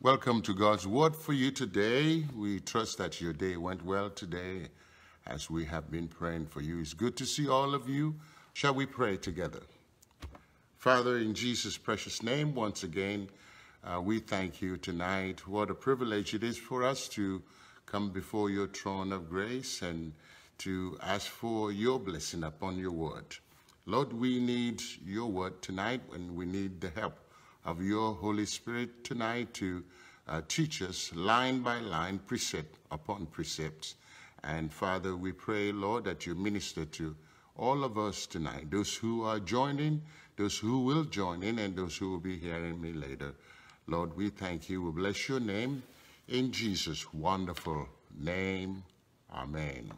Welcome to God's Word for you today. We trust that your day went well today as we have been praying for you. It's good to see all of you. Shall we pray together? Father, in Jesus' precious name, once again, we thank you tonight. What a privilege it is for us to come before your throne of grace and to ask for your blessing upon your Word. Lord, we need your Word tonight and we need the help of your Holy Spirit tonight to teach us line by line, precept upon precept. And Father, we pray, Lord, that you minister to all of us tonight, those who are joining, those who will join in, and those who will be hearing me later. Lord, we thank you. We bless your name in Jesus' wonderful name. Amen.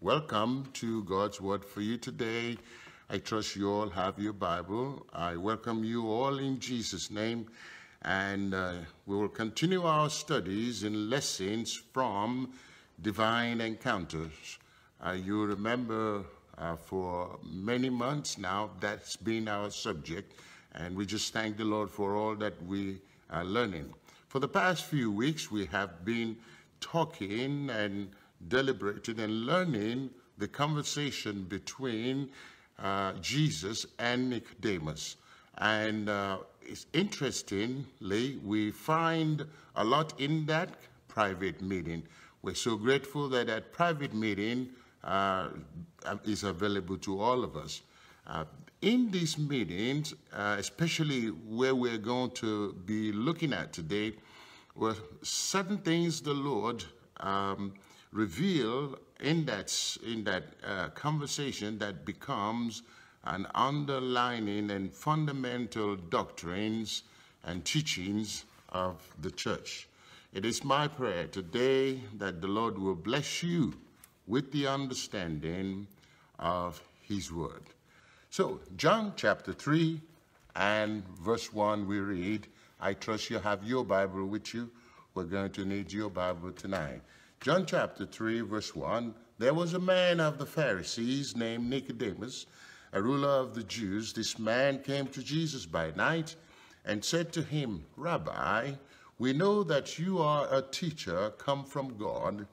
Welcome to God's Word for you today. I trust you all have your Bible. I welcome you all in Jesus' name. And we will continue our studies in lessons from divine encounters. You remember for many months now, that's been our subject. And we just thank the Lord for all that we are learning. For the past few weeks, we have been talking and deliberating and learning the conversation between Jesus and Nicodemus. And it's interestingly, we find a lot in that private meeting. We're so grateful that that private meeting is available to all of us. In these meetings, especially where we're going to be looking at today, were certain things the Lord revealed in that conversation that becomes an underlining and fundamental doctrines and teachings of the church. It is my prayer today that the Lord will bless you with the understanding of his word. So John chapter 3 and verse 1 we read. I trust you have your Bible with you. We're going to need your Bible tonight. John chapter 3, verse 1, there was a man of the Pharisees named Nicodemus, a ruler of the Jews. This man came to Jesus by night and said to him, Rabbi, we know that you are a teacher come from God,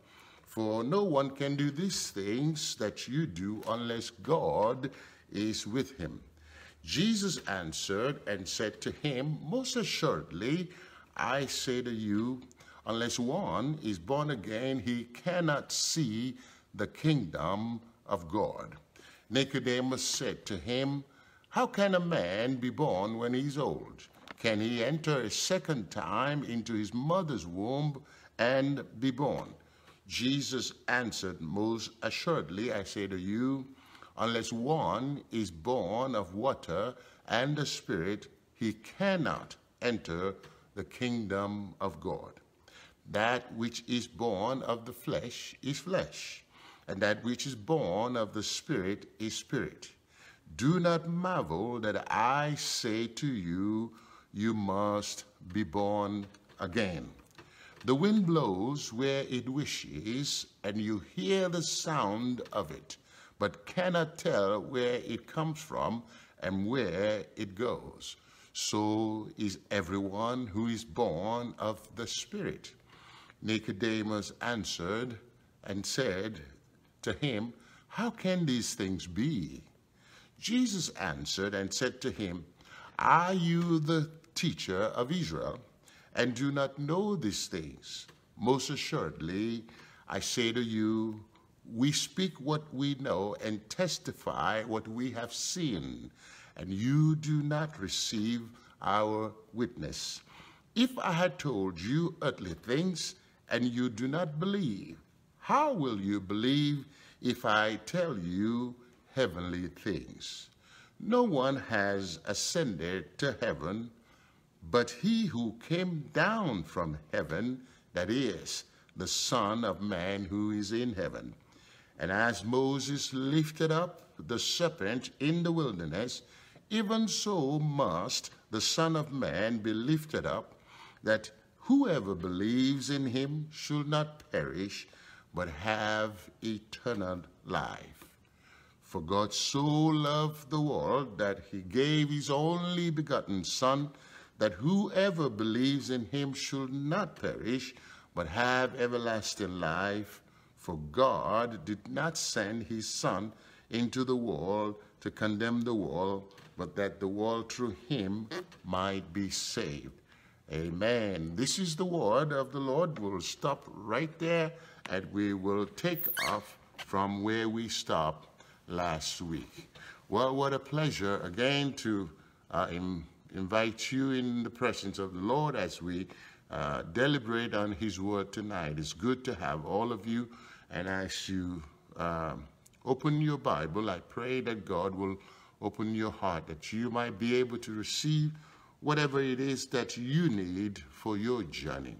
for no one can do these things that you do unless God is with him. Jesus answered and said to him, most assuredly, I say to you, unless one is born again, he cannot see the kingdom of God. Nicodemus said to him, how can a man be born when he's old? Can he enter a second time into his mother's womb and be born? Jesus answered, most assuredly, I say to you, unless one is born of water and the Spirit, he cannot enter the kingdom of God. That which is born of the flesh is flesh, and that which is born of the Spirit is spirit. Do not marvel that I say to you, you must be born again. The wind blows where it wishes, and you hear the sound of it, but cannot tell where it comes from and where it goes. So is everyone who is born of the Spirit. Nicodemus answered and said to him, how can these things be? Jesus answered and said to him, are you the teacher of Israel and do not know these things? Most assuredly, I say to you, we speak what we know and testify what we have seen, and you do not receive our witness. If I had told you earthly things, and you do not believe, how will you believe if I tell you heavenly things? No one has ascended to heaven, but he who came down from heaven, that is, the Son of Man who is in heaven. And as Moses lifted up the serpent in the wilderness, even so must the Son of Man be lifted up, that whoever believes in him should not perish, but have eternal life. For God so loved the world that he gave his only begotten Son, that whoever believes in him should not perish, but have everlasting life. For God did not send his Son into the world to condemn the world, but that the world through him might be saved. Amen. This is the word of the Lord. We'll stop right there, and we will take off from where we stopped last week. Well, what a pleasure again to invite you in the presence of the Lord as we deliberate on his word tonight. It's good to have all of you, and as you open your Bible, I pray that God will open your heart, that you might be able to receive whatever it is that you need for your journey.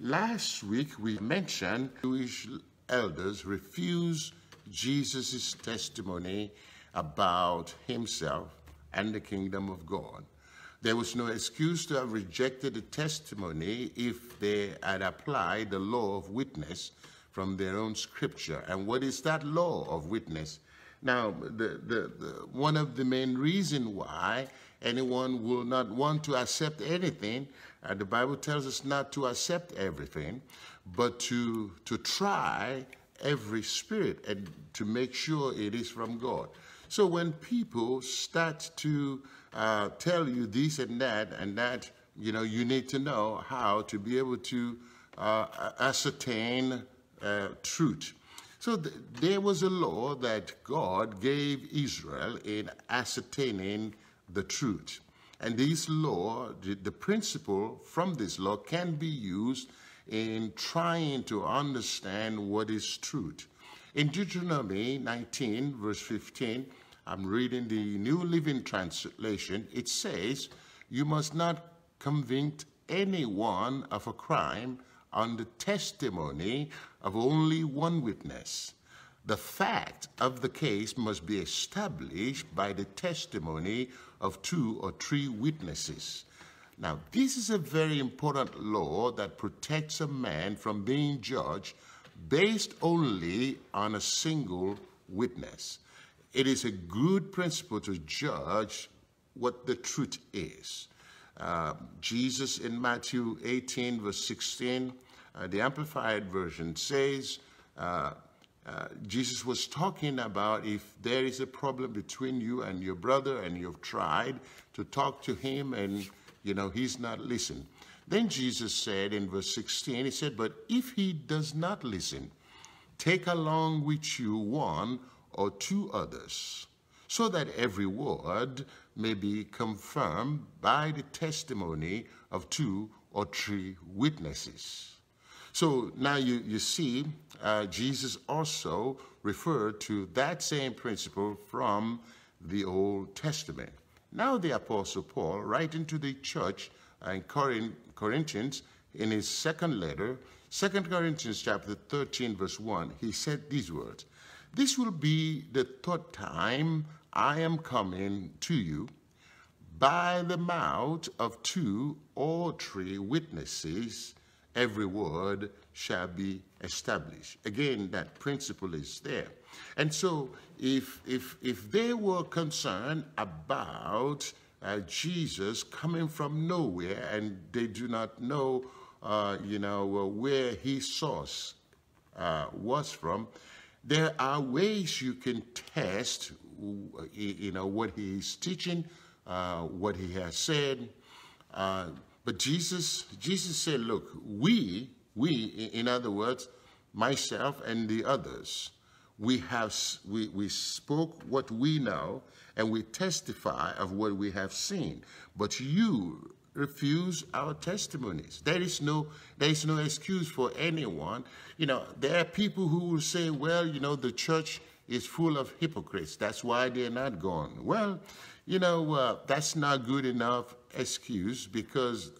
Last week we mentioned Jewish elders refuse Jesus' testimony about himself and the kingdom of God. There was no excuse to have rejected the testimony if they had applied the law of witness from their own scripture. And what is that law of witness? Now, one of the main reasons why anyone will not want to accept anything, the Bible tells us not to accept everything, but to try every spirit and to make sure it is from God. So when people start to tell you this and that, you know, you need to know how to be able to ascertain truth. So there was a law that God gave Israel in ascertaining the truth. And this law, the principle from this law can be used in trying to understand what is truth. In Deuteronomy 19, verse 15, I'm reading the New Living Translation. It says, "You must not convict anyone of a crime on the testimony of only one witness. The fact of the case must be established by the testimony of 2 or 3 witnesses." Now, this is a very important law that protects a man from being judged based only on a single witness. It is a good principle to judge what the truth is. Jesus in Matthew 18, verse 16, the Amplified Version says, Jesus was talking about if there is a problem between you and your brother and you've tried to talk to him and you know, he's not listening. Then Jesus said in verse 16, he said, "But if he does not listen, take along with you 1 or 2 others, so that every word may be confirmed by the testimony of 2 or 3 witnesses." So now you see, Jesus also referred to that same principle from the Old Testament. Now the Apostle Paul, writing to the church in Corinthians, in his second letter, 2 Corinthians chapter 13, verse 1, he said these words, "This will be the third time I am coming to you. By the mouth of 2 or 3 witnesses, every word shall be established." Again, that principle is there. And so if they were concerned about Jesus coming from nowhere and they do not know, you know, where his source was from, there are ways you can test, you know, what he is teaching, what he has said. But Jesus said, look, we, in other words, myself and the others, we spoke what we know, and we testify of what we have seen. But you refuse our testimonies. There is no excuse for anyone. You know, there are people who will say, well, you know, the church is full of hypocrites. That's why they're not gone. Well, you know, that's not good enough excuse, because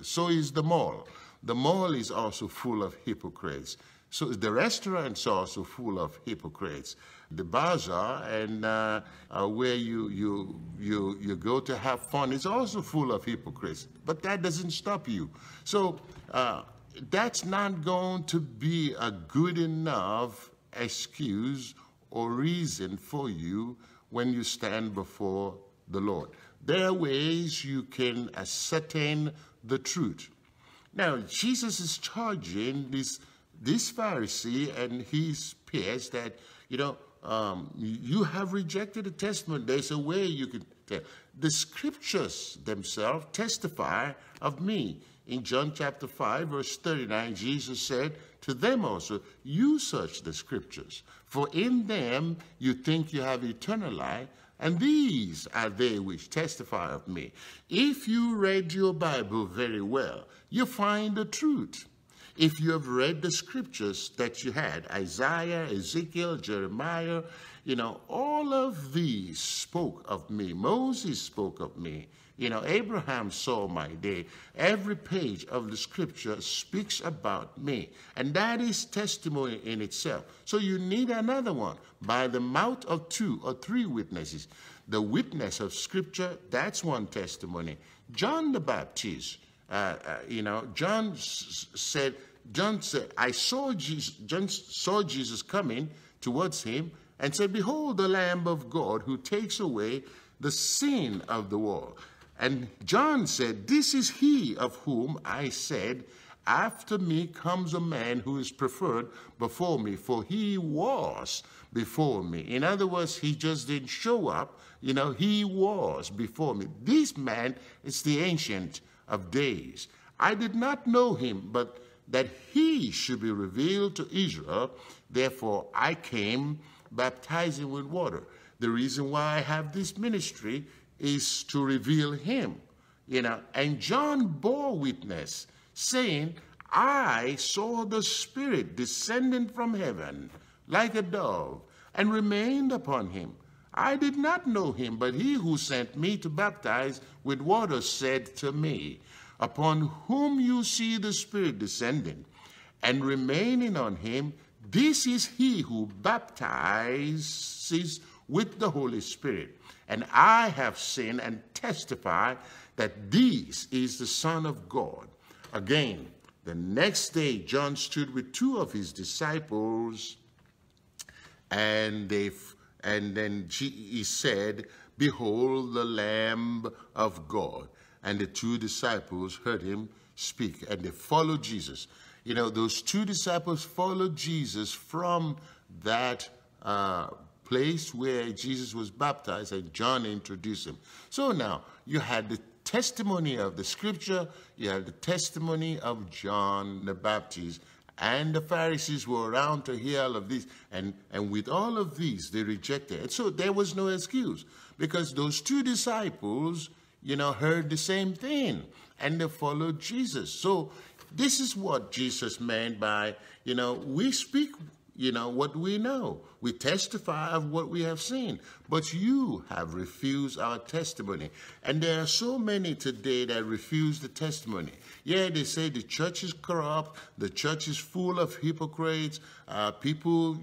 so is the mall. The mall is also full of hypocrites. So the restaurants are also full of hypocrites. The bazaar and where you go to have fun is also full of hypocrites. But that doesn't stop you. So that's not going to be a good enough excuse or reason for you when you stand before the Lord. There are ways you can ascertain the truth. Now, Jesus is charging this Pharisee and his peers that, you have rejected the testament. There's a way you can tell. The scriptures themselves testify of me. In John chapter 5, verse 39, Jesus said to them also, you search the scriptures, for in them you think you have eternal life, and these are they which testify of me. If you read your Bible very well, you find the truth. If you have read the scriptures that you had, Isaiah, Ezekiel, Jeremiah, all of these spoke of me. Moses spoke of me. Abraham saw my day. Every page of the scripture speaks about me. And that is testimony in itself. So you need another one. By the mouth of two or three witnesses. The witness of scripture, that's one testimony. John the Baptist. John said, John saw Jesus coming towards him and said, behold, the Lamb of God who takes away the sin of the world. And John said, this is he of whom I said, after me comes a man who is preferred before me, for he was before me. In other words, he just didn't show up. He was before me. This man is the Ancient of Days. I did not know him, but that he should be revealed to Israel. Therefore, I came baptizing with water. The reason why I have this ministry is to reveal him. And John bore witness, saying, I saw the Spirit descending from heaven like a dove and remained upon him. I did not know him, but he who sent me to baptize with water said to me, upon whom you see the Spirit descending and remaining on him, this is he who baptizes with the Holy Spirit. And I have seen and testify that this is the Son of God. Again, the next day, John stood with two of his disciples, and then he said, behold the Lamb of God. And the two disciples heard him speak, and they followed Jesus. Those two disciples followed Jesus from that place where Jesus was baptized, and John introduced him. So now, you had the testimony of the scripture, you had the testimony of John the Baptist, and the Pharisees were around to hear all of this. And with all of these, they rejected. And so there was no excuse, because those two disciples, heard the same thing, and they followed Jesus. So this is what Jesus meant by, we speak, what we know. We testify of what we have seen, but you have refused our testimony. And there are so many today that refuse the testimony. Yeah, they say the church is corrupt, the church is full of hypocrites, people,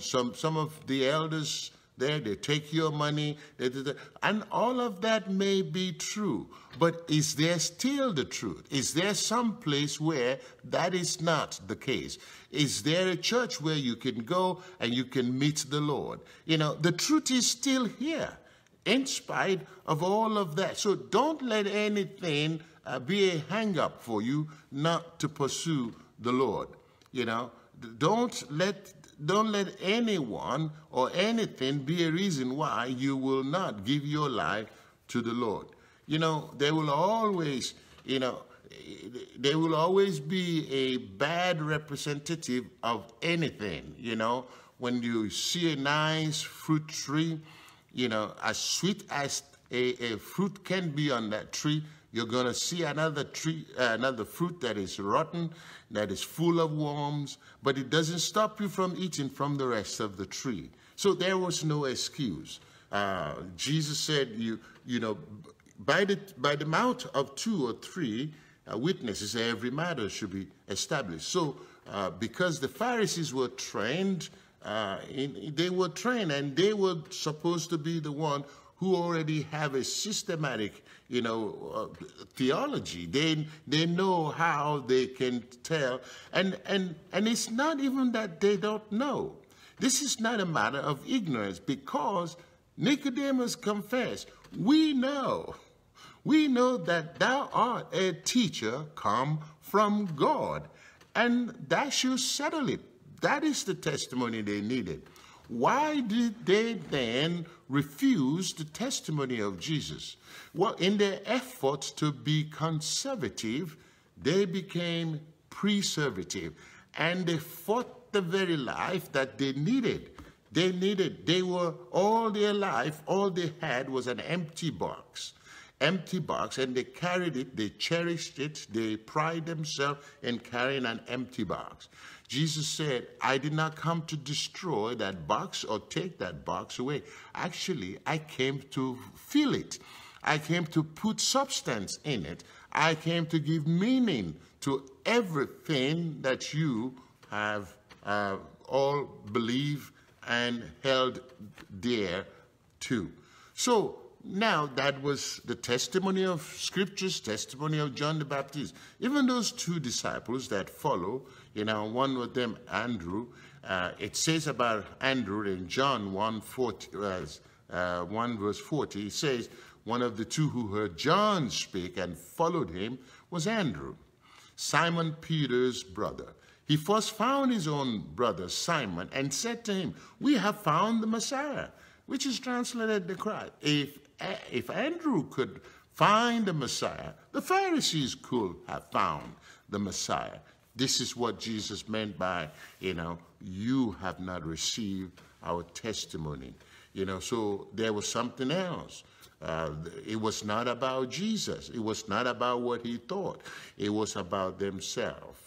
some of the elders there, they take your money, and all of that may be true. But is there still the truth? Is there some place where that is not the case? Is there a church where you can go and you can meet the Lord? The truth is still here, in spite of all of that. So don't let anything be a hang-up for you not to pursue the Lord. Don't let anyone or anything be a reason why you will not give your life to the Lord. There will always, there will always be a bad representative of anything. When you see a nice fruit tree, as sweet as a fruit can be on that tree, you're going to see another tree, another fruit that is rotten, that is full of worms, but it doesn't stop you from eating from the rest of the tree. So there was no excuse. Jesus said, by the mouth of two or three, witnesses, every matter should be established. So because the Pharisees were trained, and they were supposed to be the one who already have a systematic, theology. They know how they can tell, and it's not even that they don't know. This is not a matter of ignorance, because Nicodemus confessed, we know that thou art a teacher come from God, and that should settle it. That is the testimony they needed. Why did they then refuse the testimony of Jesus? Well, in their efforts to be conservative, they became preservative, and they fought the very life that they needed. They were, all their life, all they had was an empty box, and they carried it, they cherished it, they pride themselves in carrying an empty box. Jesus said, I did not come to destroy that box or take that box away. Actually, I came to fill it. I came to put substance in it. I came to give meaning to everything that you have all believed and held dear to. So now that was the testimony of scriptures, testimony of John the Baptist. Even those two disciples that follow, one of them, Andrew, it says about Andrew in John 1 verse 40, it says, one of the two who heard John speak and followed him was Andrew, Simon Peter's brother. He first found his own brother, Simon, and said to him, we have found the Messiah, which is translated the Christ. If Andrew could find the Messiah, the Pharisees could have found the Messiah. This is what Jesus meant by, you have not received our testimony. So there was something else. It was not about Jesus. It was not about what he thought. It was about themselves.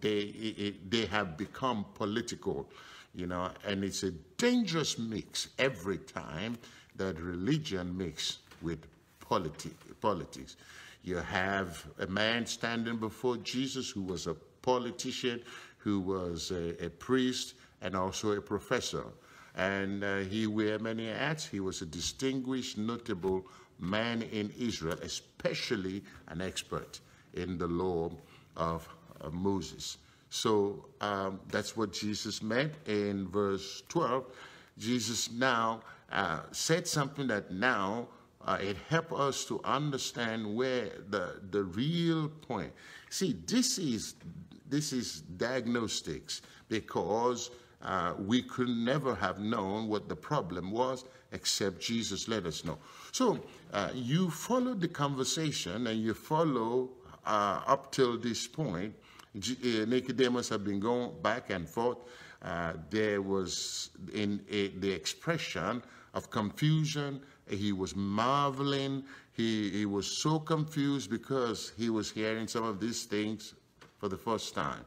They have become political, and it's a dangerous mix every time that religion mixes with politics. You have a man standing before Jesus who was a politician, who was a priest, and also a professor. And he wore many hats. He was a distinguished, notable man in Israel, especially an expert in the law of Moses. So that's what Jesus meant. In verse 12, Jesus now said something that now it helps us to understand where the real point. See, this is diagnostics, because we could never have known what the problem was except Jesus let us know. So you follow the conversation, and you follow up till this point. Nicodemus had been going back and forth. There was the expression of confusion. He was marveling. He was so confused because he was hearing some of these things for the first time.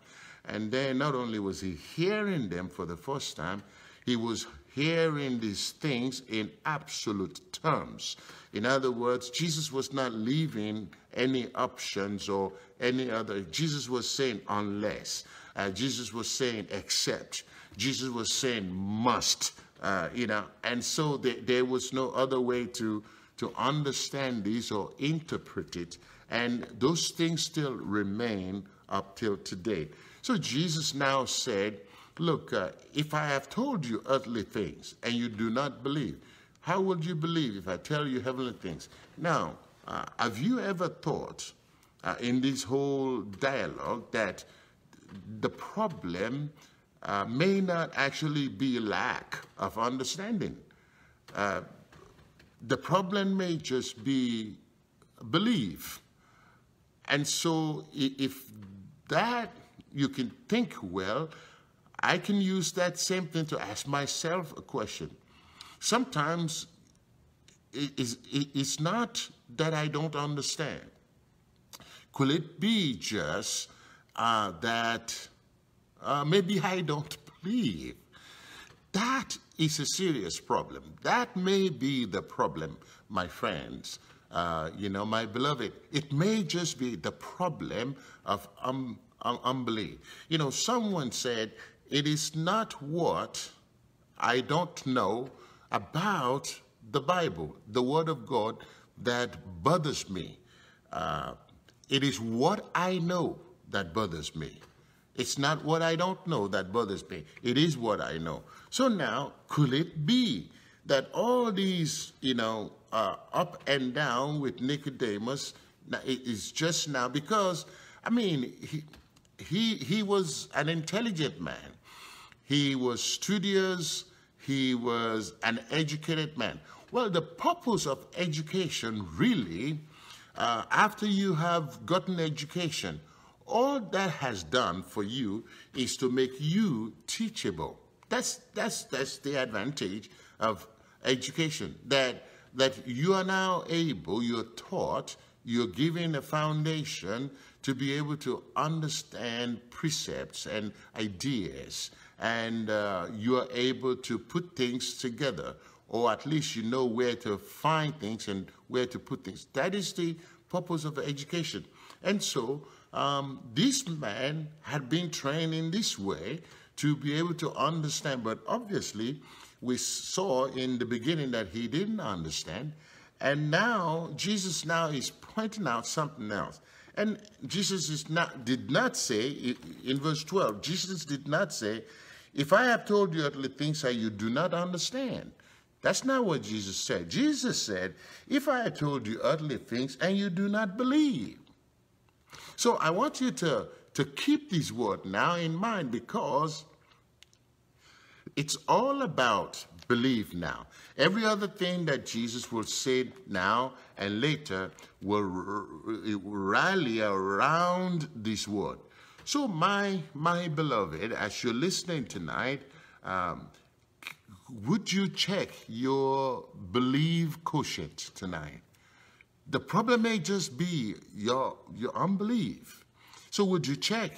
And then not only was he hearing them for the first time, he was hearing these things in absolute terms. In other words, Jesus was not leaving any options or any other. Jesus was saying unless. Jesus was saying except. Jesus was saying must. And so there was no other way to understand these or interpret it. And those things still remain up till today. So Jesus now said, look, if I have told you earthly things and you do not believe, how would you believe if I tell you heavenly things? Now, have you ever thought in this whole dialogue that the problem may not actually be lack of understanding? The problem may just be belief. And so if that you can think well, I can use that same thing to ask myself a question. Sometimes it's not that I don't understand. Could it be just that maybe I don't believe? That is a serious problem. That may be the problem, my friends. my beloved, it may just be the problem of unbelief. You know, someone said, it is not what I don't know about the Bible, the Word of God, that bothers me. It is what I know that bothers me. It's not what I don't know that bothers me. It is what I know. So now, could it be that all these, up and down with Nicodemus is just now because, I mean, he was an intelligent man. He was studious. He was an educated man. Well, the purpose of education really, after you have gotten education, all that has done for you is to make you teachable. That's the advantage of education, that you are now able, you're taught, you're given a foundation to be able to understand precepts and ideas, and you are able to put things together, or at least you know where to find things and where to put things. That is the purpose of education. And so this man had been trained in this way to be able to understand, but obviously we saw in the beginning that he didn't understand. And now Jesus is pointing out something else. And Jesus did not say, in verse 12, Jesus did not say, if I have told you earthly things that you do not understand. That's not what Jesus said. Jesus said, if I have told you earthly things and you do not believe. So I want you to keep this word now in mind, because it's all about belief now. Every other thing that Jesus will say now and later will rally around this word. So my beloved, as you're listening tonight, would you check your belief quotient tonight? The problem may just be your unbelief. So would you check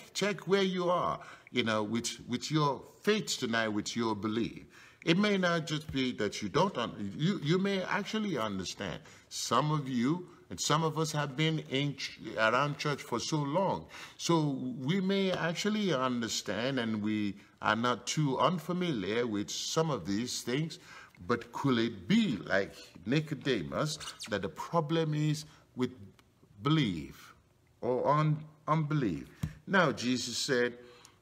where you are, with your faith tonight, with your belief? It may not just be that you don't, you may actually understand. Some of you and some of us have been around church for so long. So we may actually understand, and we are not too unfamiliar with some of these things. But could it be like Nicodemus that the problem is with belief or unbelief? Now Jesus said,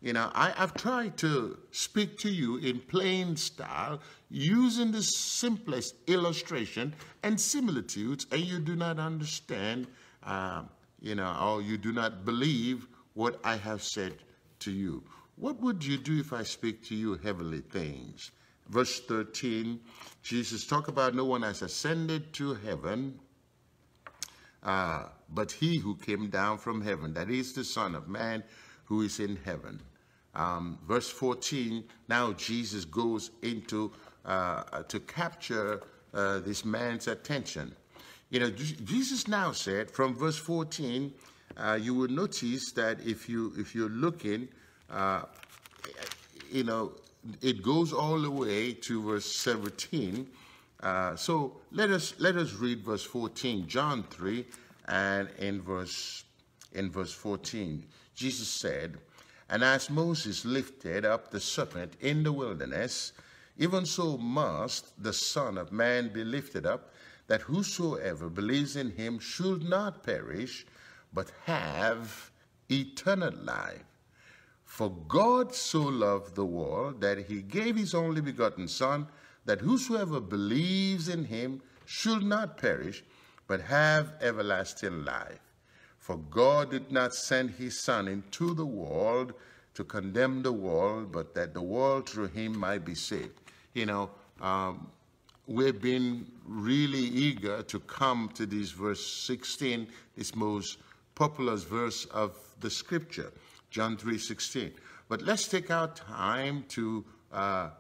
I have tried to speak to you in plain style using the simplest illustration and similitudes, and you do not understand, or you do not believe what I have said to you. What would you do if I speak to you heavenly things? Verse 13, Jesus talked about no one has ascended to heaven, but he who came down from heaven, that is the Son of Man who is in heaven. Verse 14, now Jesus goes into, to capture this man's attention. Jesus now said, from verse 14, you will notice that if you're looking, it goes all the way to verse 17. So let us read verse 14, John 3, and in verse 14, Jesus said, and as Moses lifted up the serpent in the wilderness, even so must the Son of Man be lifted up, that whosoever believes in him should not perish, but have eternal life. For God so loved the world that he gave his only begotten Son, that whosoever believes in him should not perish, but have everlasting life. For God did not send his Son into the world to condemn the world, but that the world through him might be saved. We've been really eager to come to this verse 16, this most popular verse of the scripture. John 3:16. But let's take our time to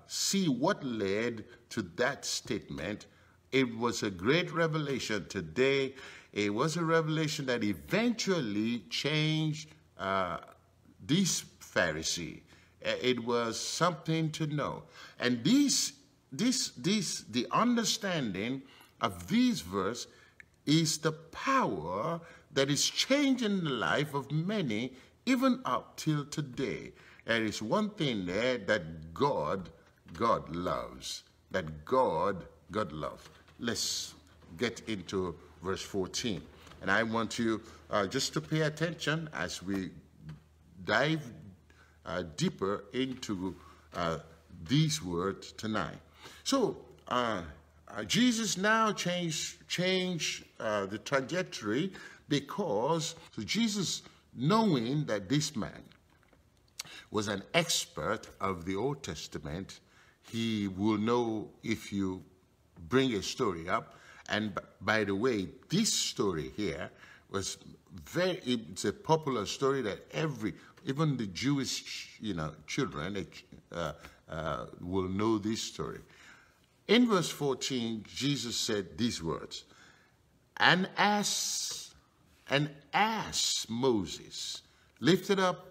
see what led to that statement. It was a great revelation today. It was a revelation that eventually changed this Pharisee. It was something to know. And the understanding of this verse is the power that is changing the life of many even up till today. There is one thing there that God loves, that God loves. Let's get into verse 14. And I want you just to pay attention as we dive deeper into these words tonight. So Jesus now changed the trajectory, because so Jesus, knowing that this man was an expert of the Old Testament, he will know if you bring a story up. And by the way, this story here was it's a popular story that even the Jewish, children will know this story. In verse 14, Jesus said these words, "And as Moses lifted up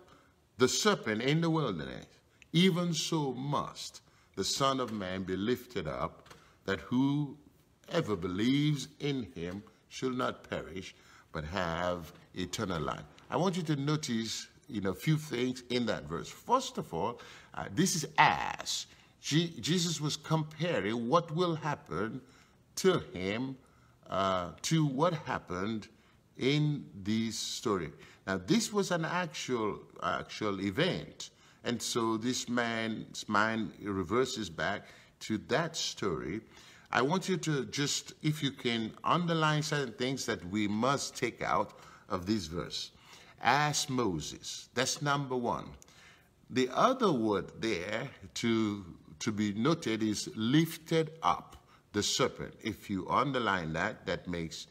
the serpent in the wilderness, even so must the Son of Man be lifted up, that whoever believes in him shall not perish, but have eternal life." I want you to notice, a few things in that verse. First of all, this is as. Jesus was comparing what will happen to him to what happened in this story. Now, this was an actual event. And so this man's mind reverses back to that story. I want you to just, if you can, underline certain things that we must take out of this verse. As Moses, that's number one. The other word there to be noted is lifted up, the serpent. If you underline that, that makes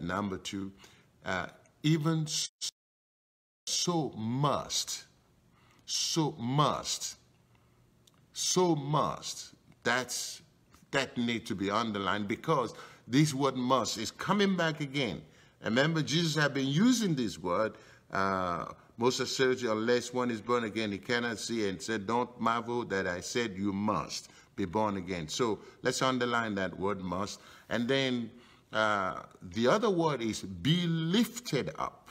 number two. Even so must, that need to be underlined, because this word must is coming back again. Remember, Jesus had been using this word most assuredly, unless one is born again, he cannot see, and said, "Don't marvel that I said you must be born again." So let's underline that word must. And then the other word is be lifted up.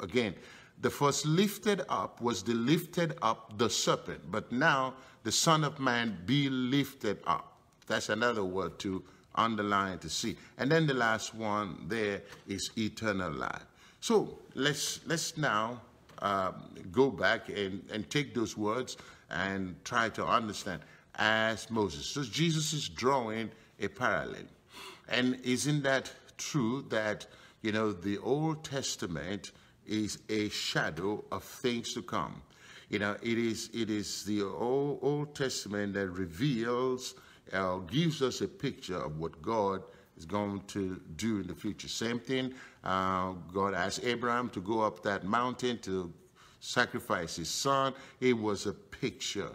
Again, the first lifted up was the lifted up, the serpent. But now the Son of Man be lifted up. That's another word to underline, to see. And then the last one there is eternal life. So let's now go back and take those words and try to understand as Moses. So Jesus is drawing a parallel. And isn't that true that, the Old Testament is a shadow of things to come? It is the Old Testament that reveals, gives us a picture of what God is going to do in the future. Same thing, God asked Abraham to go up that mountain to sacrifice his son. It was a picture.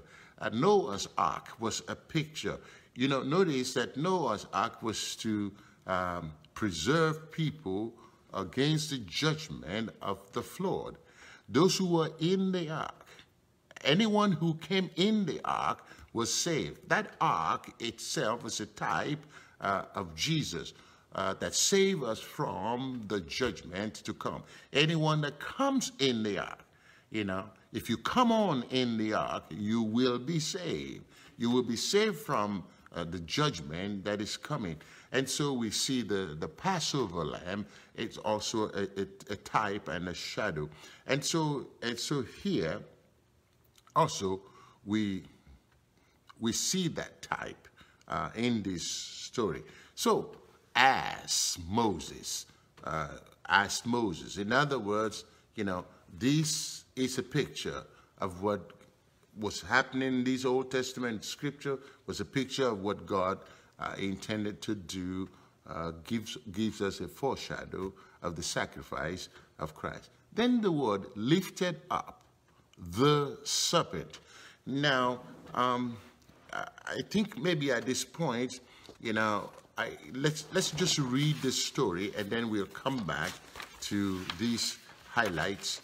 Noah's Ark was a picture. Notice that Noah's Ark was to preserve people against the judgment of the flood. Those who were in the ark, anyone who came in the ark was saved. That ark itself was a type of Jesus that saved us from the judgment to come. Anyone that comes in the ark, if you come on in the ark, you will be saved. You will be saved from the judgment that is coming. And so we see the Passover lamb. It's also a type and a shadow. And so here also we see that type in this story. So, as Moses. In other words, this is a picture of what was happening in this Old Testament scripture, was a picture of what God intended to do, gives us a foreshadow of the sacrifice of Christ. Then the word lifted up, the serpent. Now, I think maybe at this point, let's just read this story, and then we'll come back to these highlights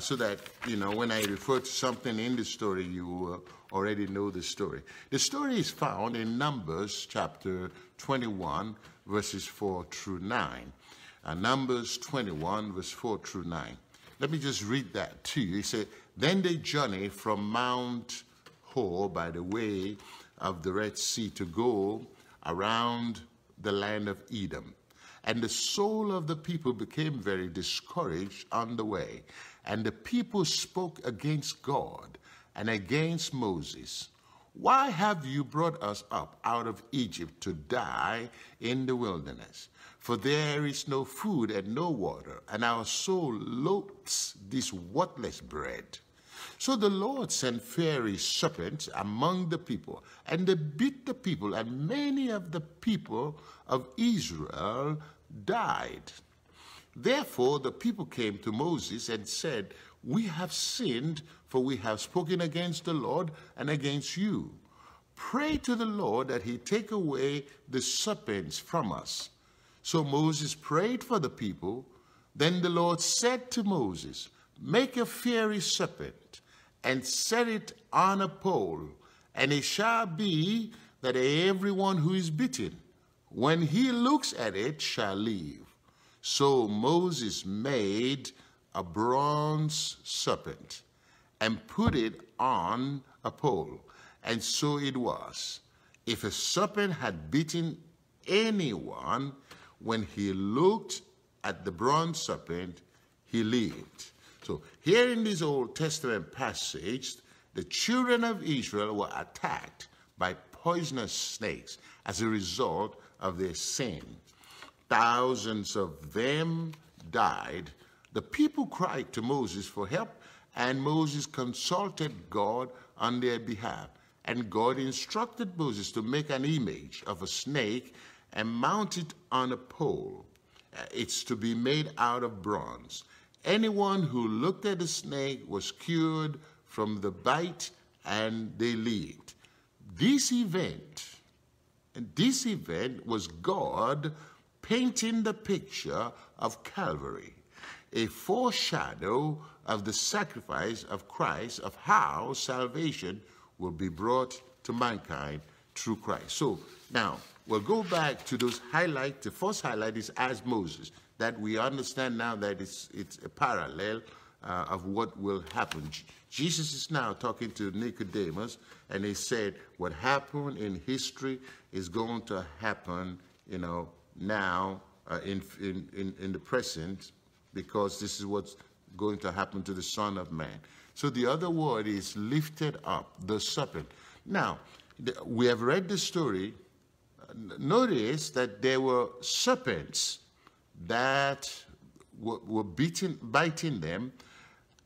so that, you know, when I refer to something in the story, you already know the story. The story is found in Numbers chapter 21, verses 4 through 9. Numbers 21, verse 4 through 9. Let me just read that to you. It says, "Then they journeyed from Mount Hor by the way of the Red Sea to go around the land of Edom. And the soul of the people became very discouraged on the way. And the people spoke against God and against Moses. 'Why have you brought us up out of Egypt to die in the wilderness? For there is no food and no water, and our soul loathes this worthless bread.' So the Lord sent fiery serpents among the people, and they bit the people, and many of the people of Israel died. Therefore the people came to Moses and said, 'We have sinned, for we have spoken against the Lord and against you. Pray to the Lord that he take away the serpents from us.' So Moses prayed for the people. Then the Lord said to Moses, 'Make a fiery serpent and set it on a pole, and it shall be that everyone who is bitten, when he looks at it, shall live.' So Moses made a bronze serpent and put it on a pole, and so it was. If a serpent had bitten anyone, when he looked at the bronze serpent, he lived." So here in this Old Testament passage, the children of Israel were attacked by poisonous snakes as a result of their sin. Thousands of them died. The people cried to Moses for help, and Moses consulted God on their behalf. And God instructed Moses to make an image of a snake and mount it on a pole. It's to be made out of bronze. Anyone who looked at the snake was cured from the bite, and they lived. This event was God painting the picture of Calvary, a foreshadow of the sacrifice of Christ, of how salvation will be brought to mankind through Christ. So now we'll go back to those highlights. The first highlight is as Moses. That we understand now that it's a parallel of what will happen. Jesus is now talking to Nicodemus, and he said what happened in history is going to happen, you know, now in the present, because this is what's going to happen to the Son of Man. So the other word is lifted up, the serpent. Now, we have read the story. Notice that there were serpents that were biting them,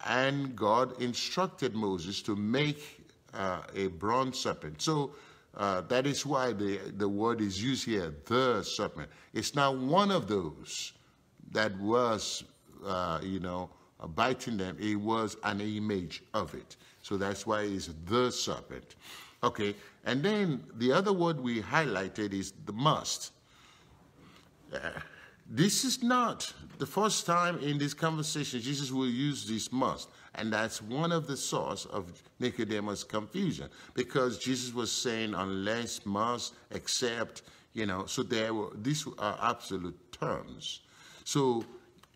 and God instructed Moses to make a bronze serpent. So that is why the word is used here, the serpent. It's not one of those that was, you know, biting them. It was an image of it. So that's why it's the serpent. Okay, and then the other word we highlighted is the must. This is not the first time in this conversation Jesus will use this must, and that's one of the source of Nicodemus' confusion, because Jesus was saying unless, must, except, you know, so there were, these are absolute terms. So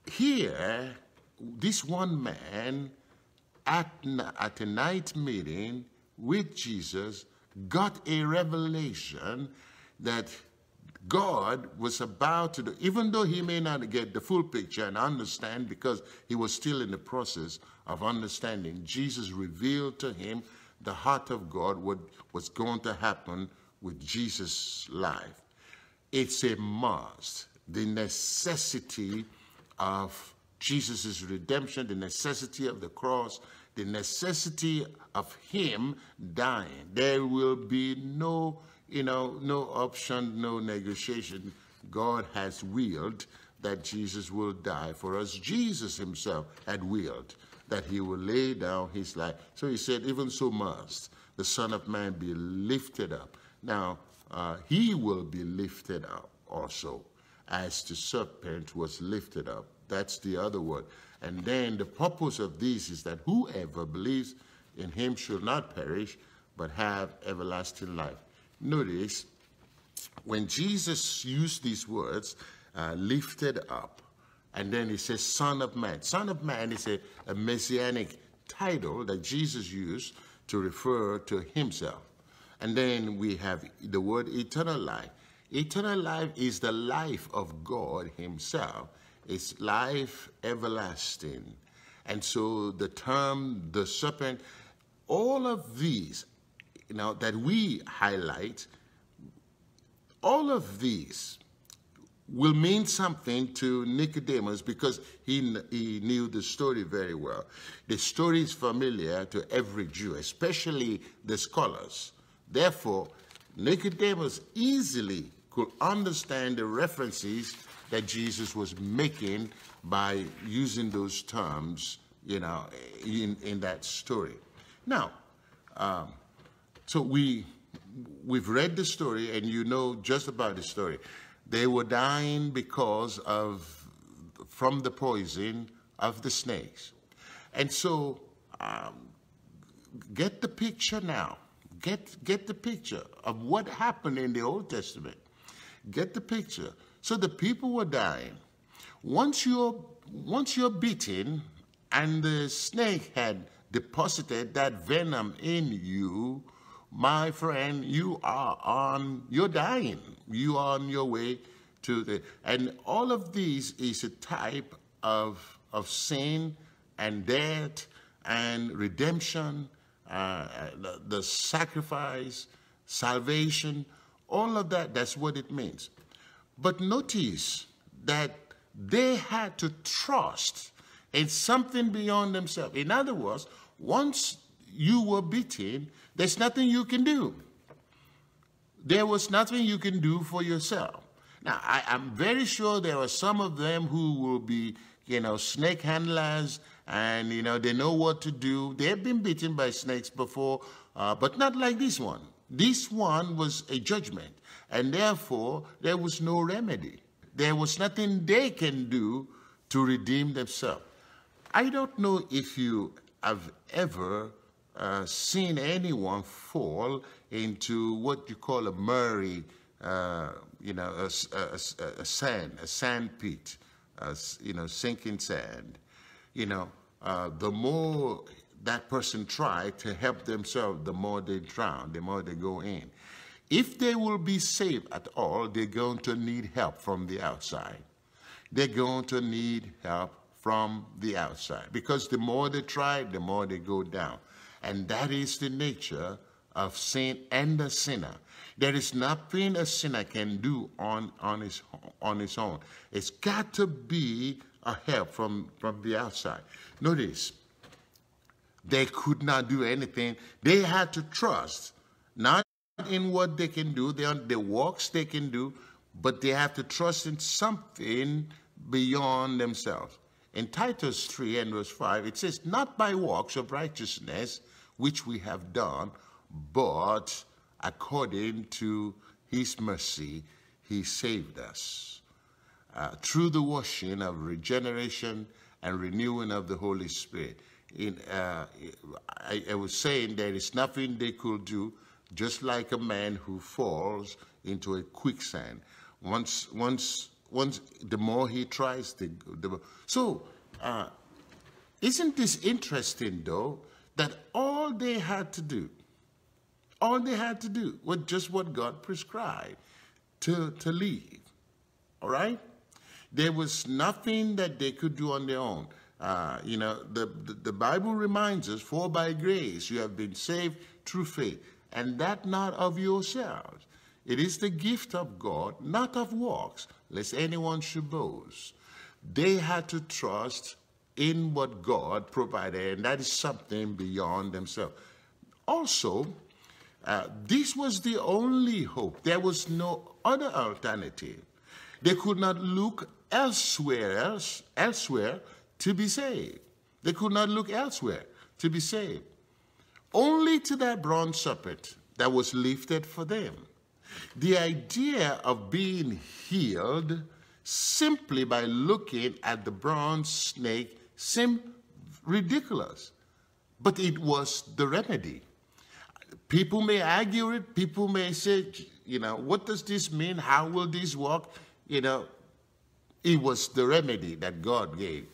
here, this one man at a night meeting with Jesus got a revelation that God was about to do, even though he may not get the full picture and understand, because he was still in the process of understanding. Jesus revealed to him the heart of God, what was going to happen with Jesus' life. It's a must, the necessity of Jesus' redemption, the necessity of the cross, the necessity of him dying. There will be no, you know, no option, no negotiation. God has willed that Jesus will die for us. Jesus himself had willed that he will lay down his life. So he said, even so must the Son of Man be lifted up. Now, he will be lifted up also, as the serpent was lifted up. That's the other word. And then the purpose of this is that whoever believes in him should not perish, but have everlasting life. Notice, when Jesus used these words, lifted up, and then he says, Son of Man. Son of Man is a messianic title that Jesus used to refer to himself. And then we have the word eternal life. Eternal life is the life of God himself. It's life everlasting. And so the term, the serpent, all of these, you know, that we highlight, all of these will mean something to Nicodemus because he knew the story very well. The story is familiar to every Jew, especially the scholars. Therefore, Nicodemus easily could understand the references that Jesus was making by using those terms, you know, in that story. Now, so we've read the story, and you know just about the story. They were dying because from the poison of the snakes. And so, get the picture now. Get the picture of what happened in the Old Testament. Get the picture. So the people were dying. Once you're bitten and the snake had deposited that venom in you, my friend, you're dying. You are on your way to the, and all of these is a type of sin and death and redemption, the sacrifice, salvation, all of that, that's what it means. But notice that they had to trust in something beyond themselves. In other words, once you were beaten, there's nothing you can do. There was nothing you can do for yourself. Now, I'm very sure there are some of them who will be, you know, snake handlers, and, you know, they know what to do. They've been bitten by snakes before, but not like this one. This one was a judgment, and therefore, there was no remedy. There was nothing they can do to redeem themselves. I don't know if you have ever seen anyone fall into what you call a murky, you know, a sand pit, you know, sinking sand. You know, the more that person tried to help themselves, the more they drown, the more they go in. If they will be saved at all, they're going to need help from the outside. They're going to need help from the outside, because the more they try, the more they go down. And that is the nature of sin and the sinner. There is nothing a sinner can do on his own. It's got to be a help from the outside. Notice, they could not do anything. They had to trust, not in what they can do, the works they can do, but they have to trust in something beyond themselves. In Titus 3 and verse 5, it says, not by works of righteousness, which we have done, but according to his mercy, he saved us. Through the washing of regeneration and renewing of the Holy Spirit. I was saying there is nothing they could do, just like a man who falls into a quicksand. Once the more he tries, the more. So, isn't this interesting, though, that all they had to do was just what God prescribed, to leave, all right? There was nothing that they could do on their own. You know, the Bible reminds us, for by grace you have been saved through faith, and that not of yourselves. It is the gift of God, not of works, lest anyone should boast. They had to trust in what God provided, and that is something beyond themselves. Also, this was the only hope. There was no other alternative. They could not look elsewhere to be saved. They could not look elsewhere to be saved. Only to that bronze serpent that was lifted for them. The idea of being healed simply by looking at the bronze snake seemed ridiculous, but it was the remedy. People may argue it. People may say, you know, what does this mean? How will this work? You know, it was the remedy that God gave.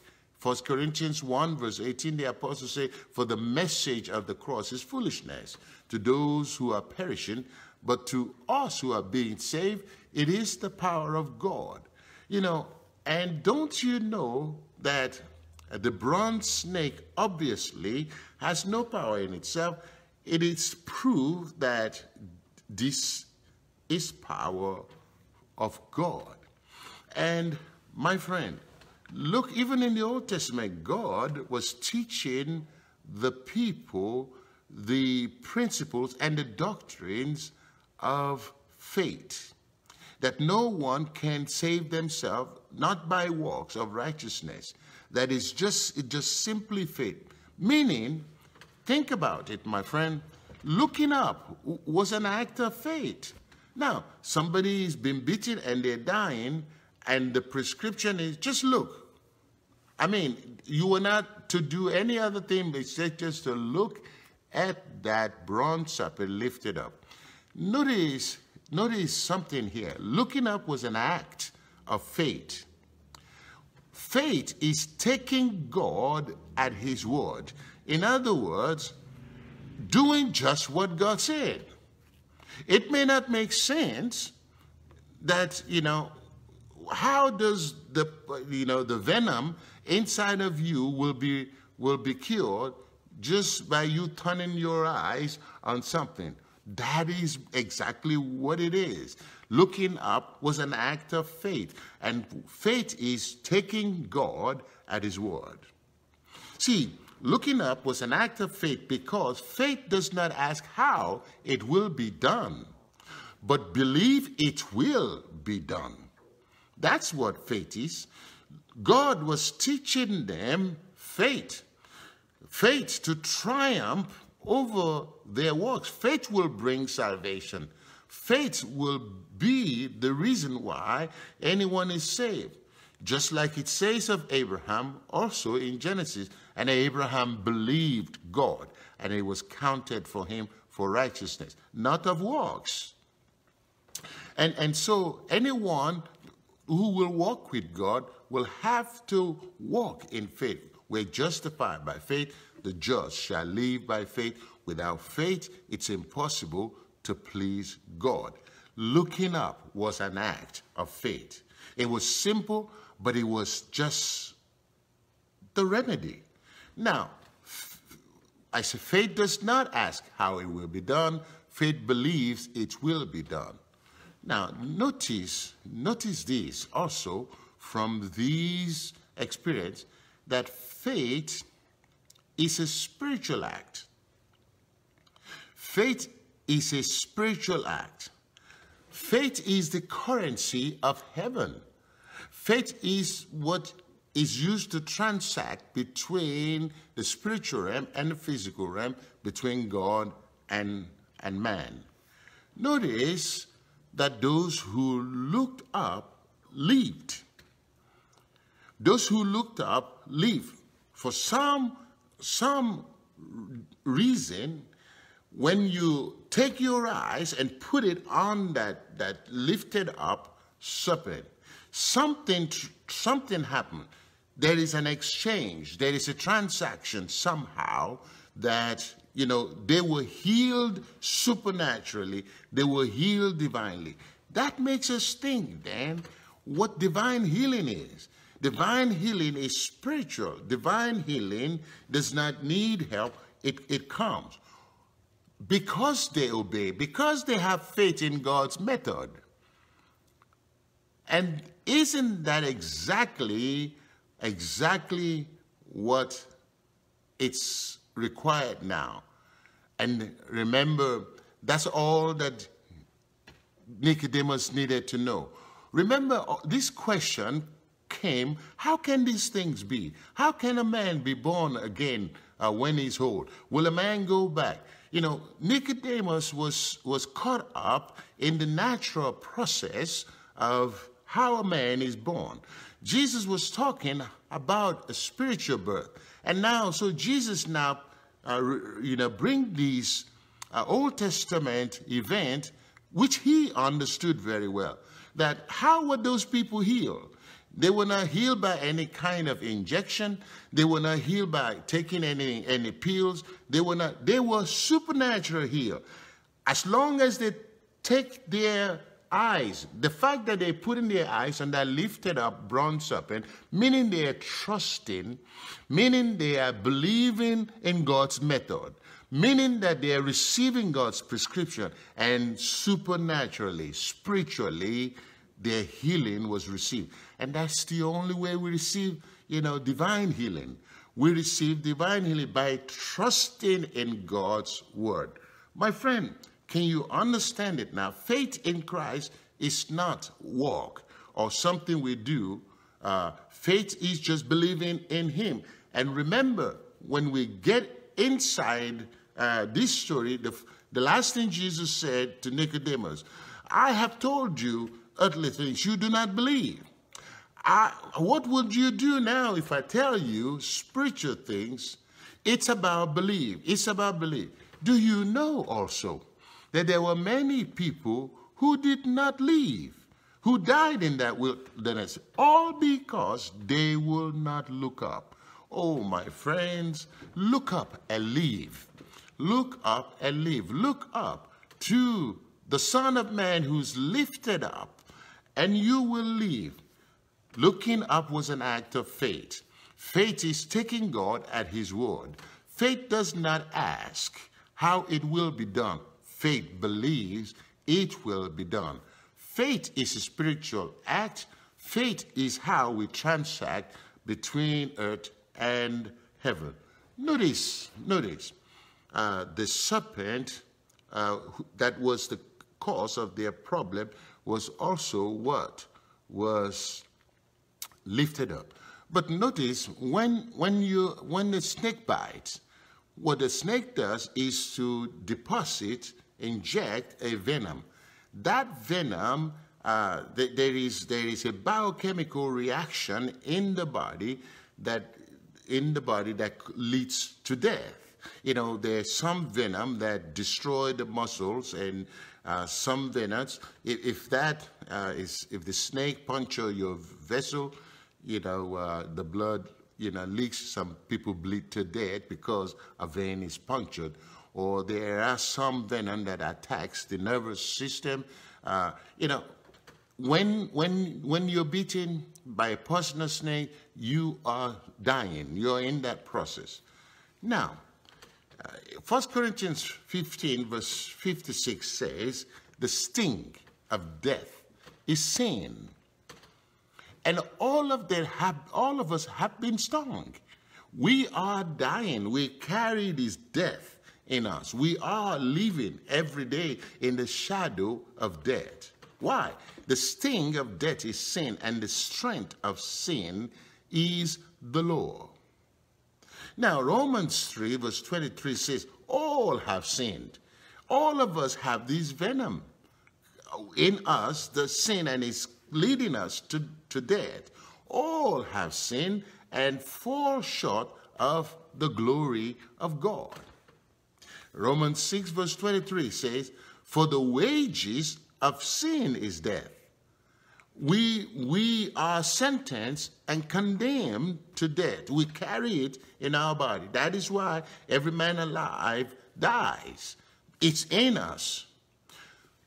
1 Corinthians 1, verse 18, the apostles say, for the message of the cross is foolishness to those who are perishing, but to us who are being saved, it is the power of God. You know, and don't you know that the bronze snake obviously has no power in itself? It is proof that this is power of God. And my friend, look, even in the Old Testament, God was teaching the people the principles and the doctrines of faith, that no one can save themselves, not by works of righteousness. That is just simply faith. Meaning, think about it, my friend, looking up was an act of faith. Now, somebody has been beaten and they're dying, and the prescription is just look. I mean, you were not to do any other thing, they said just to look at that bronze serpent and lift it up. Notice something here. Looking up was an act of faith. Faith is taking God at his word. In other words, doing just what God said. It may not make sense that, you know, how does the, you know, the venom inside of you will be cured just by you turning your eyes on something? That is exactly what it is. Looking up was an act of faith, and faith is taking God at his word. See, looking up was an act of faith because faith does not ask how it will be done, but believe it will be done. That's what faith is. God was teaching them faith. Faith to triumph over their works. Faith will bring salvation. Faith will be the reason why anyone is saved. Just like it says of Abraham also in Genesis, and Abraham believed God, and it was counted for him for righteousness, not of works. And so anyone who will walk with God will have to walk in faith. We're justified by faith. The just shall live by faith. Without faith, it's impossible to please God. Looking up was an act of faith. It was simple, but it was just the remedy. Now, I say faith does not ask how it will be done. Faith believes it will be done. Now, notice this also from these experiences, that faith is a spiritual act. Faith is a spiritual act. Faith is the currency of heaven. Faith is what is used to transact between the spiritual realm and the physical realm, between God and man. Notice that those who looked up lived. Those who looked up lived. For some reason, when you take your eyes and put it on that lifted up serpent, something happened. There is an exchange. There is a transaction somehow that, you know, they were healed supernaturally. They were healed divinely. That makes us think then what divine healing is. Divine healing is spiritual. Divine healing does not need help. It comes. Because they obey, because they have faith in God's method. And isn't that exactly what it's required now? And remember, that's all that Nicodemus needed to know. Remember, this question came, how can these things be? How can a man be born again when he's old? Will a man go back? You know, Nicodemus was caught up in the natural process of how a man is born. Jesus was talking about a spiritual birth. And now, so Jesus now, bring these Old Testament event, which he understood very well, that how were those people healed? They were not healed by any kind of injection. They were not healed by taking any pills. They were supernatural healed. As long as they take their eyes, the fact that they put in their eyes and they lifted up bronze serpent, meaning they are trusting, meaning they are believing in God's method, meaning that they are receiving God's prescription, and supernaturally, spiritually, their healing was received. And that's the only way we receive, divine healing. We receive divine healing by trusting in God's word. My friend, can you understand it now? Faith in Christ is not walk or something we do. Faith is just believing in him. And remember, when we get inside this story, the last thing Jesus said to Nicodemus, I have told you earthly things you do not believe. What would you do now if I tell you spiritual things? It's about belief. It's about belief. Do you know also that there were many people who did not live, who died in that wilderness, all because they will not look up? Oh, my friends, look up and live. Look up and live. Look up to the Son of Man who's lifted up, and you will live. Looking up was an act of faith. Faith is taking God at his word. Faith does not ask how it will be done. Faith believes it will be done. Faith is a spiritual act. Faith is how we transact between earth and heaven. Notice, the serpent that was the cause of their problem was also what was lifted up. But notice when the snake bites, what the snake does is to inject a venom. That venom, there is a biochemical reaction in the body that leads to death. There's some venom that destroys the muscles, and some venoms, if the snake puncture your vessel, the blood, leaks. Some people bleed to death because a vein is punctured. Or there are some venom that attacks the nervous system. When you're bitten by a poisonous snake, you are dying. You're in that process. Now, 1 Corinthians 15 verse 56 says, the sting of death is sin. And all of us have been stung. We are dying. We carry this death in us. We are living every day in the shadow of death. Why? The sting of death is sin, and the strength of sin is the law. Now, Romans 3 verse 23 says, all have sinned. All of us have this venom in us, the sin, and it's leading us to death. All have sinned and fall short of the glory of God. Romans 6 verse 23 says, for the wages of sin is death. We are sentenced and condemned to death. We carry it in our body. That is why every man alive dies. It's in us.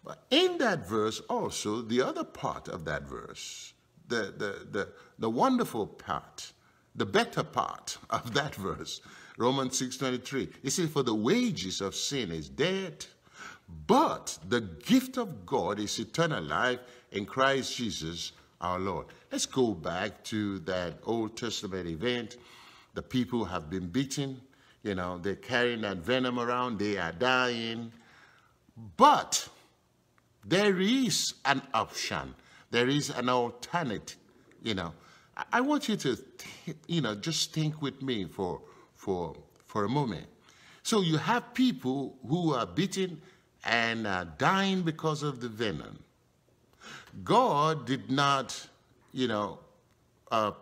But in that verse also, the other part of that verse, the wonderful part, the better part of that verse, Romans 6:23, it says, for the wages of sin is death, but the gift of God is eternal life in Christ Jesus our Lord. Let's go back to that Old Testament event. The people have been beaten. They're carrying that venom around. They are dying. But there is an option. There is an alternative. I want you to, just think with me for a moment. So you have people who are beaten and dying because of the venom. God did not,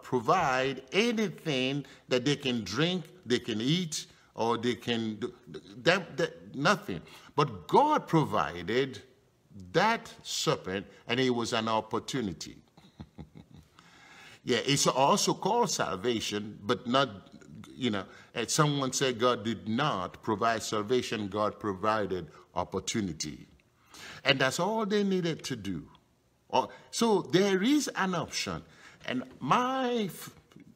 provide anything that they can drink, they can eat, or they can do, nothing. But God provided that serpent, and it was an opportunity. Yeah, it's also called salvation, but not, as someone said, God did not provide salvation, God provided opportunity. And that's all they needed to do. So there is an option. And my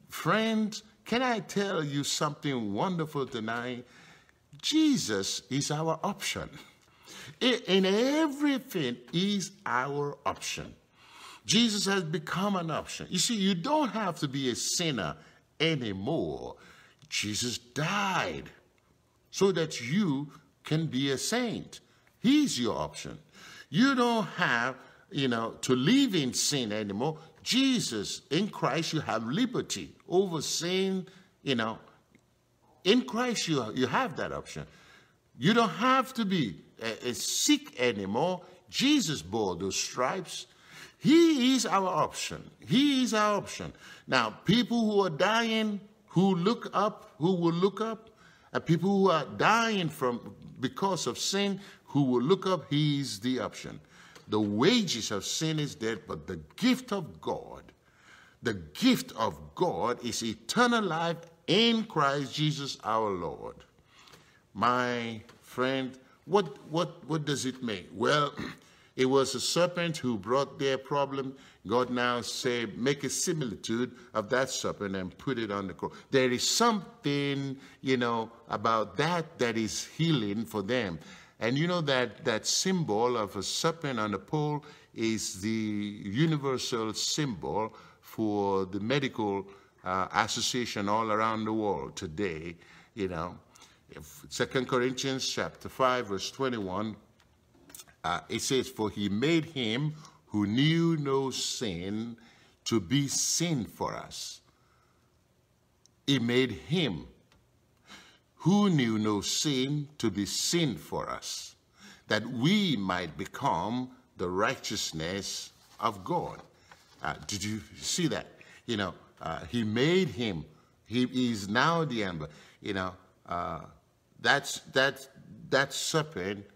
friends, can I tell you something wonderful tonight? Jesus is our option. In everything is our option. Jesus has become an option. You see, you don't have to be a sinner anymore. Jesus died so that you can be a saint. He's your option. You don't have, to live in sin anymore. Jesus, in Christ, you have liberty over sin, In Christ, you have that option. You don't have to be a sick anymore. Jesus bore those stripes. He is our option. He is our option. Now, people who are dying, who will look up, and people who are dying because of sin, who will look up, he is the option. The wages of sin is death, but the gift of God is eternal life in Christ Jesus our Lord. My friend, what does it mean? Well, it was a serpent who brought their problem. God now said, make a similitude of that serpent and put it on the cross. There is something, about that is healing for them. And you know that symbol of a serpent on a pole is the universal symbol for the medical association all around the world today. If 2 Corinthians chapter 5, verse 21, it says, for he made him who knew no sin to be sin for us. He made him who knew no sin to be sin for us, that we might become the righteousness of God. Did you see that? He made him. He is now the ember. That serpent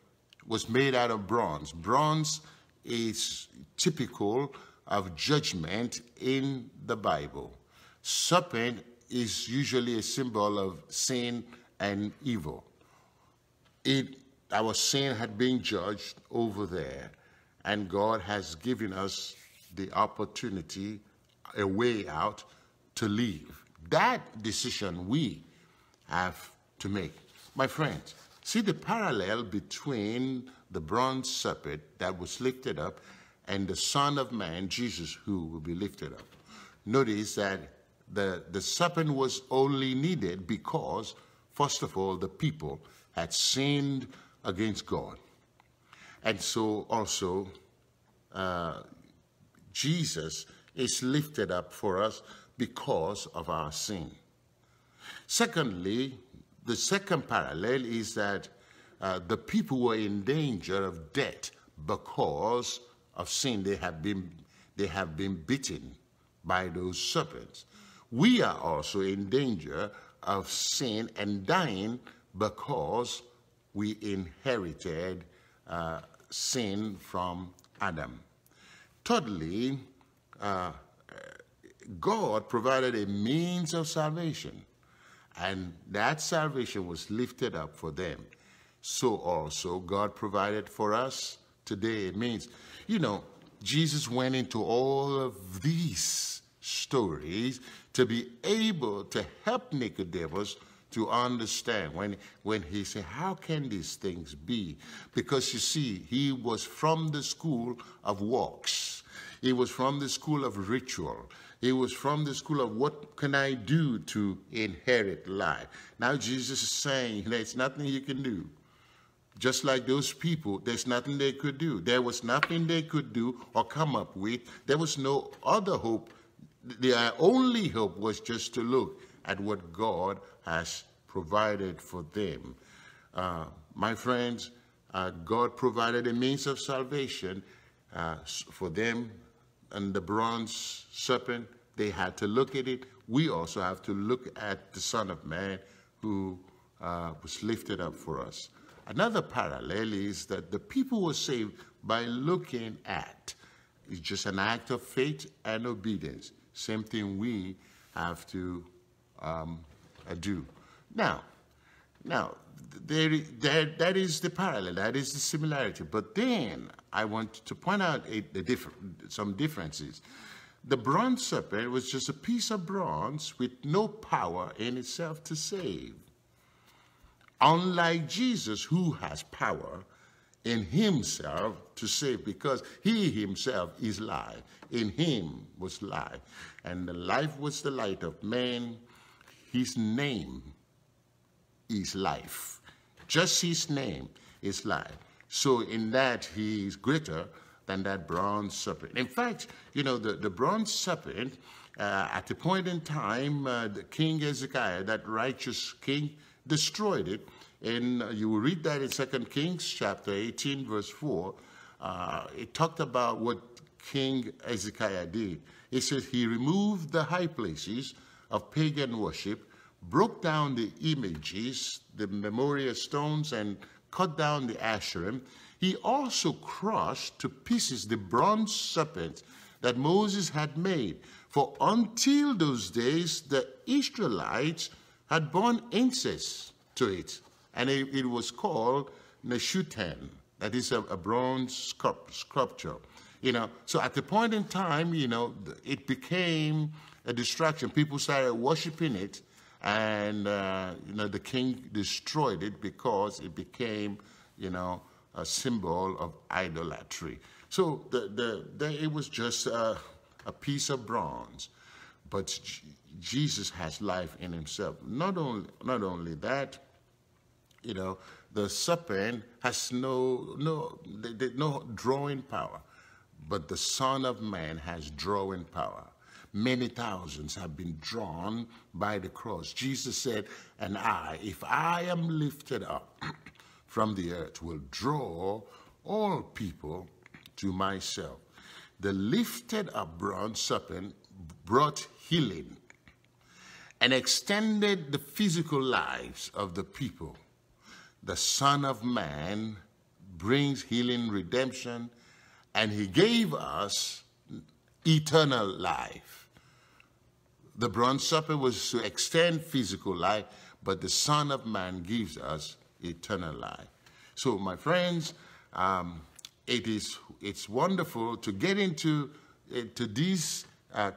was made out of bronze. Bronze is typical of judgment in the Bible. Serpent is usually a symbol of sin and evil. Our sin had been judged over there, and God has given us the opportunity, a way out to leave. That decision we have to make. My friends, see the parallel between the bronze serpent that was lifted up and the Son of Man, Jesus, who will be lifted up. Notice that the serpent was only needed because, first of all, the people had sinned against God. And so also Jesus is lifted up for us because of our sin. Secondly, the second parallel is that the people were in danger of death because of sin. They have been bitten by those serpents. We are also in danger of sin and dying because we inherited sin from Adam. Thirdly, God provided a means of salvation, and that salvation was lifted up for them. So also God provided for us today. It means, Jesus went into all of these stories to be able to help Nicodemus to understand when he said, how can these things be? Because you see, he was from the school of works. He was from the school of ritual. He was from the school of what can I do to inherit life? Now Jesus is saying there's nothing you can do. Just like those people, there's nothing they could do. There was nothing they could do or come up with. There was no other hope. Their only hope was just to look at what God has provided for them. My friends, God provided a means of salvation, for them and the bronze serpent, they had to look at it. We also have to look at the Son of Man who was lifted up for us. Another parallel is that the people were saved by looking at. It's just an act of faith and obedience. Same thing we have to do. Now that is the parallel, that is the similarity. But then I want to point out some differences. The bronze serpent was just a piece of bronze with no power in itself to save. Unlike Jesus, who has power in himself to save, because he himself is life. In him was life, and the life was the light of man. His name is life. Just his name is life. So in that, he is greater than that bronze serpent. In fact, you know, the bronze serpent, at the point in time, the King Hezekiah, that righteous king, destroyed it. And you will read that in 2 Kings chapter 18, verse 4. It talked about what King Hezekiah did. It says he removed the high places of pagan worship, broke down the images, the memorial stones, and cut down the asherim. He also crushed to pieces the bronze serpent that Moses had made. For until those days, the Israelites had borne incense to it. And it was called Neshutan. That is a bronze sculpture. You know, so at the point in time, you know, it became a distraction. People started worshiping it, and you know, the king destroyed it because it became, you know, a symbol of idolatry. So it was just a piece of bronze, but Jesus has life in himself. Not only that. You know, the serpent has no drawing power, but the Son of Man has drawing power. Many thousands have been drawn by the cross. Jesus said, and if I am lifted up from the earth, will draw all people to myself. The lifted up bronze serpent brought healing and extended the physical lives of the people. The Son of Man brings healing, redemption, and he gave us eternal life. The bronze serpent was to extend physical life, but the Son of Man gives us eternal life. So, my friends, it's wonderful to get into this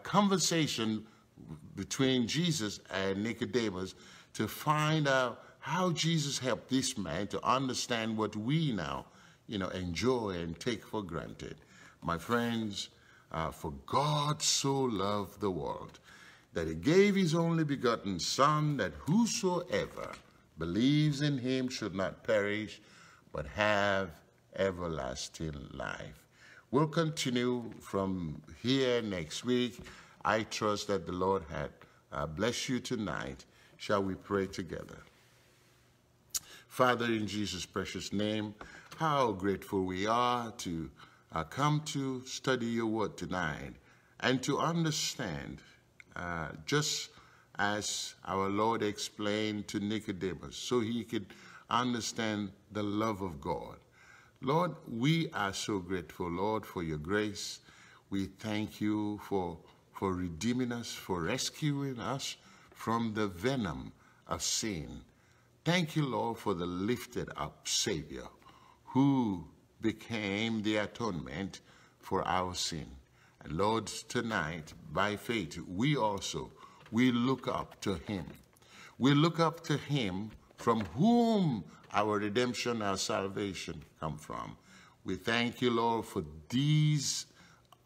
conversation between Jesus and Nicodemus to find out how Jesus helped this man to understand what we now, you know, enjoy and take for granted. My friends, for God so loved the world that he gave his only begotten Son, that whosoever believes in him should not perish, but have everlasting life. We'll continue from here next week. I trust that the Lord had blessed you tonight. Shall we pray together? Father, in Jesus' precious name, how grateful we are to come to study your word tonight and to understand, just as our Lord explained to Nicodemus, so he could understand the love of God. Lord, we are so grateful, Lord, for your grace. We thank you for redeeming us, for rescuing us from the venom of sin. Thank you, Lord, for the lifted up Savior who became the atonement for our sin. And Lord, tonight, by faith, we look up to him. We look up to him from whom our redemption, our salvation come from. We thank you, Lord, for this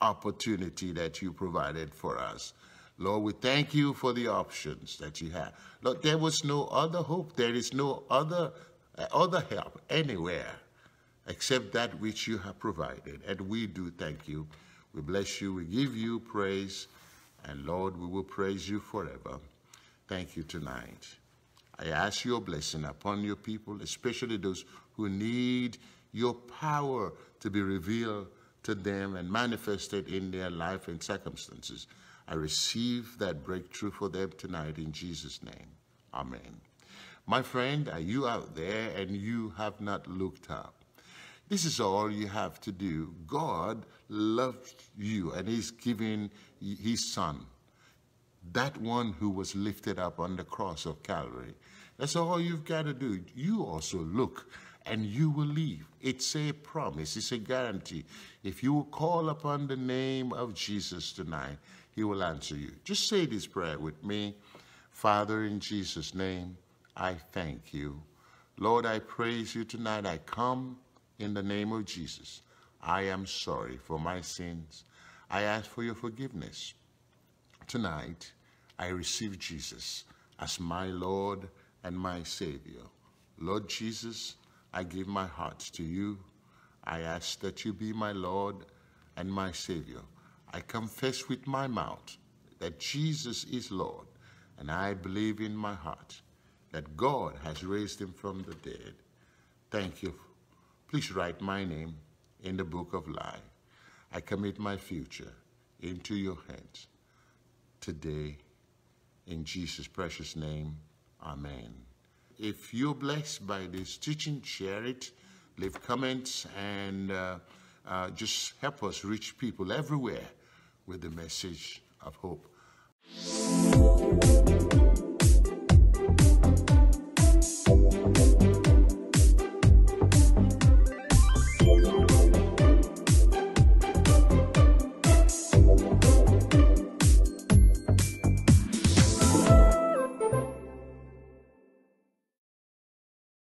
opportunity that you provided for us. Lord, we thank you for the options that you have. Lord, there was no other hope. There is no other help anywhere except that which you have provided. And we do thank you. We bless you. We give you praise. And Lord, we will praise you forever. Thank you tonight. I ask your blessing upon your people, especially those who need your power to be revealed to them and manifested in their life and circumstances. I receive that breakthrough for them tonight in Jesus' name. Amen. My friend, are you out there and you have not looked up? This is all you have to do. God loves you and he's given his son, that one who was lifted up on the cross of Calvary. That's all you've got to do. You also look and you will leave. It's a promise. It's a guarantee. If you will call upon the name of Jesus tonight, he will answer you. Just say this prayer with me. Father, in Jesus' name, I thank you. Lord, I praise you tonight. I come in the name of Jesus. I am sorry for my sins. I ask for your forgiveness. Tonight, I receive Jesus as my Lord and my Savior. Lord Jesus, I give my heart to you. I ask that you be my Lord and my Savior. I confess with my mouth that Jesus is Lord, and I believe in my heart that God has raised him from the dead. Thank you. Please write my name in the book of life. I commit my future into your hands today in Jesus' precious name. Amen. If you're blessed by this teaching, share it, leave comments, and just help us reach people everywhere with the message of hope.